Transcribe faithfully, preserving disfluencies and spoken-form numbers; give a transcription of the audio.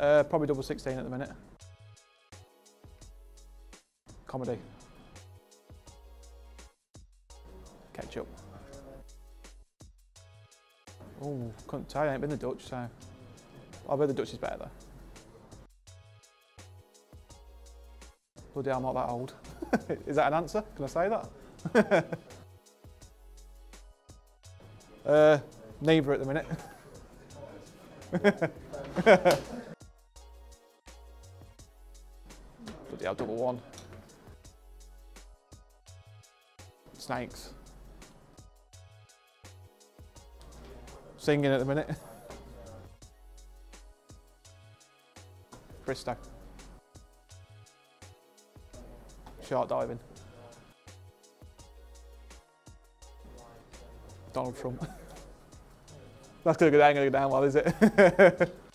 Uh, probably double sixteen at the minute. Comedy. Ketchup. Oh, couldn't tell you, I ain't been the Dutch, so. I bet the Dutch is better though. Bloody hell, I'm not that old. Is that an answer? Can I say that? uh, neither at the minute. Bloody hell, double one. Snakes. Singing at the minute. Christo. Shark diving. Donald Trump. That's going to go down, going to go down well, is it?